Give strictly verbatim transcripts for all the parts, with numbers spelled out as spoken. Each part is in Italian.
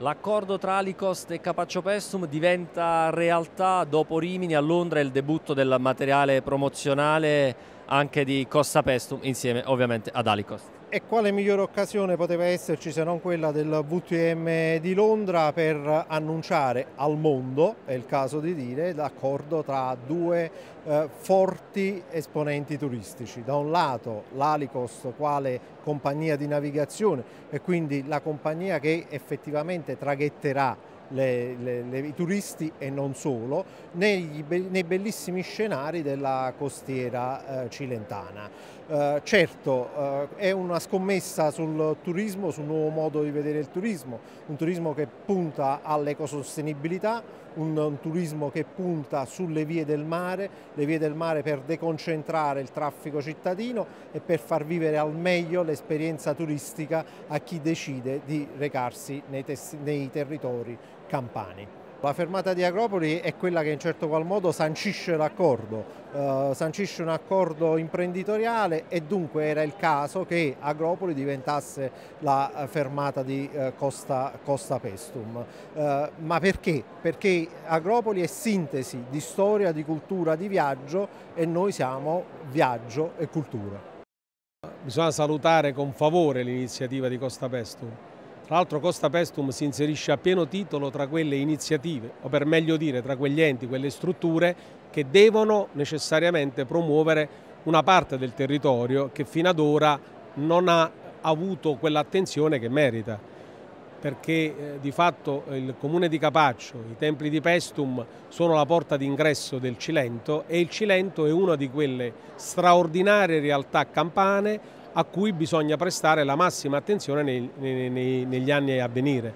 L'accordo tra Alicost e Capaccio Paestum diventa realtà dopo Rimini. A Londra è il debutto del materiale promozionale anche di Costa Paestum insieme ovviamente ad Alicost. E quale migliore occasione poteva esserci se non quella del W T M di Londra per annunciare al mondo, è il caso di dire, l'accordo tra due eh, forti esponenti turistici. Da un lato l'Alicost quale compagnia di navigazione e quindi la compagnia che effettivamente traghetterà Le, le, le, i turisti e non solo, nei, nei bellissimi scenari della costiera eh, cilentana. Eh, certo, eh, è una scommessa sul turismo, sul nuovo modo di vedere il turismo, un turismo che punta all'ecosostenibilità, un, un turismo che punta sulle vie del mare, le vie del mare per deconcentrare il traffico cittadino e per far vivere al meglio l'esperienza turistica a chi decide di recarsi nei, nei territori campani. La fermata di Agropoli è quella che in certo qual modo sancisce l'accordo, eh, sancisce un accordo imprenditoriale e dunque era il caso che Agropoli diventasse la fermata di eh, Costa, Costa Paestum. Eh, ma perché? Perché Agropoli è sintesi di storia, di cultura, di viaggio e noi siamo viaggio e cultura. Bisogna salutare con favore l'iniziativa di Costa Paestum. Tra l'altro Costa Paestum si inserisce a pieno titolo tra quelle iniziative, o per meglio dire tra quegli enti, quelle strutture che devono necessariamente promuovere una parte del territorio che fino ad ora non ha avuto quell'attenzione che merita, perché eh, di fatto il comune di Capaccio, i templi di Paestum sono la porta d'ingresso del Cilento e il Cilento è una di quelle straordinarie realtà campane a cui bisogna prestare la massima attenzione nei, nei, nei, negli anni a venire,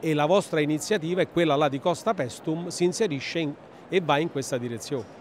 e la vostra iniziativa è quella là di Costa Paestum, si inserisce in, e va in questa direzione.